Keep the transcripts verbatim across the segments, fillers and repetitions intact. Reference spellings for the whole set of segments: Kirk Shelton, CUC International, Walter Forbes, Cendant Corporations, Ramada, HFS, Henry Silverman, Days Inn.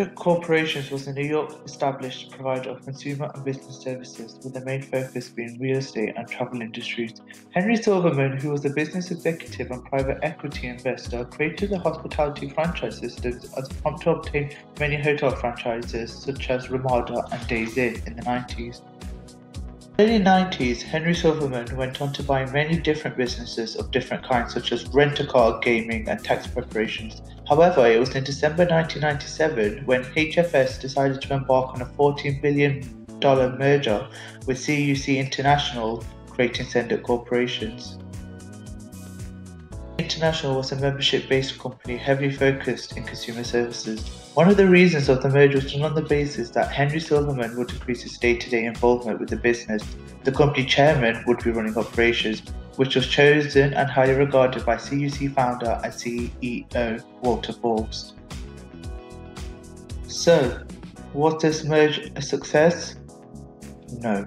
C U C Corporations was a New York-established provider of consumer and business services, with the main focus being real estate and travel industries. Henry Silverman, who was a business executive and private equity investor, created the hospitality franchise system as a prompt to obtain many hotel franchises such as Ramada and Days Inn in the nineties. In the early nineties, Henry Silverman went on to buy many different businesses of different kinds, such as rent-a-car, gaming, and tax preparations. However, it was in December nineteen ninety-seven when H F S decided to embark on a fourteen billion dollars merger with C U C International, creating Cendant Corporations. International was a membership-based company heavily focused in consumer services. One of the reasons of the merger was done on the basis that Henry Silverman would increase his day-to-day involvement with the business. The company chairman would be running operations, which was chosen and highly regarded by C U C founder and C E O Walter Forbes. So, was this merger a success? No.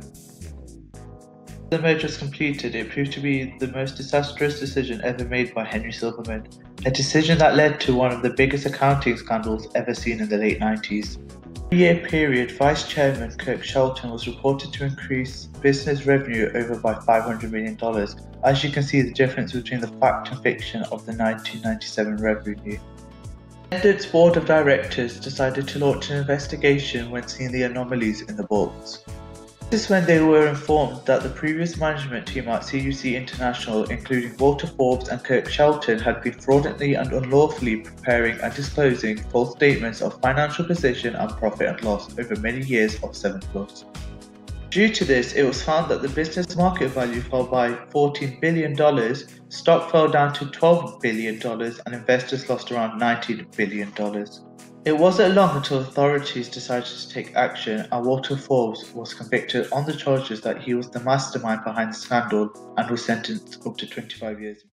The merger was completed, it proved to be the most disastrous decision ever made by Henry Silverman, a decision that led to one of the biggest accounting scandals ever seen in the late nineties. In a year period, Vice Chairman Kirk Shelton was reported to increase business revenue over by five hundred million dollars. As you can see the difference between the fact and fiction of the nineteen ninety-seven revenue. Cendant's board of directors decided to launch an investigation when seeing the anomalies in the books. This is when they were informed that the previous management team at C U C International, including Walter Forbes and Kirk Shelton, had been fraudulently and unlawfully preparing and disclosing false statements of financial position and profit and loss over many years of seven plus. Due to this, it was found that the business market value fell by fourteen billion dollars, stock fell down to twelve billion dollars, and investors lost around nineteen billion dollars. It wasn't long until authorities decided to take action, and Walter Forbes was convicted on the charges that he was the mastermind behind the scandal and was sentenced up to twenty-five years.